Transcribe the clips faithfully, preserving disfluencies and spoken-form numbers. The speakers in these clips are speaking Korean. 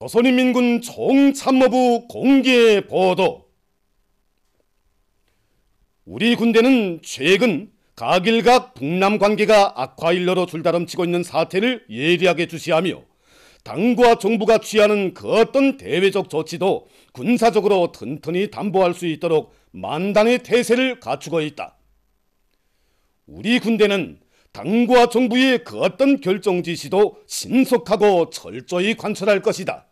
조선인민군 총참모부 공개 보도. 우리 군대는 최근 각일각 북남 관계가 악화 일로로 줄다름치고 있는 사태를 예리하게 주시하며 당과 정부가 취하는 그 어떤 대외적 조치도 군사적으로 튼튼히 담보할 수 있도록 만단의 태세를 갖추고 있다. 우리 군대는 당과 정부의 그 어떤 결정 지시도 신속하고 철저히 관철할 것이다.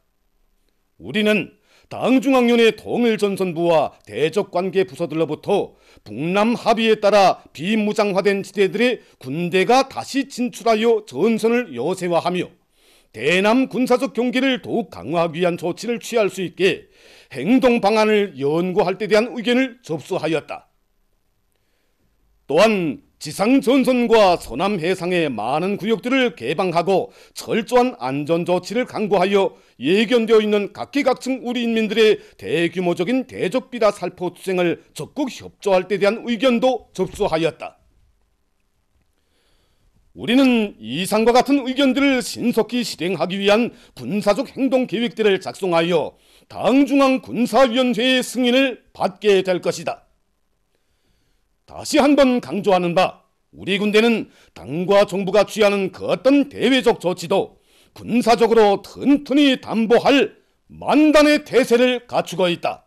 우리는 당중앙위원회 통일전선부와 대적관계 부서들로부터 북남 합의에 따라 비무장화된 지대들의 군대가 다시 진출하여 전선을 요새화하며 대남 군사적 경계를 더욱 강화하기 위한 조치를 취할 수 있게 행동 방안을 연구할 때 대한 의견을 접수하였다. 또한 지상 전선과 서남 해상의 많은 구역들을 개방하고 철저한 안전 조치를 강구하여 예견되어 있는 각계각층 우리 인민들의 대규모적인 대적 비라 살포 투쟁을 적극 협조할 때 대한 의견도 접수하였다. 우리는 이상과 같은 의견들을 신속히 실행하기 위한 군사적 행동 계획들을 작성하여 당중앙 군사위원회의 승인을 받게 될 것이다. 다시 한번 강조하는 바, 우리 군대는 당과 정부가 취하는 그 어떤 대외적 조치도 군사적으로 튼튼히 담보할 만단의 태세를 갖추고 있다.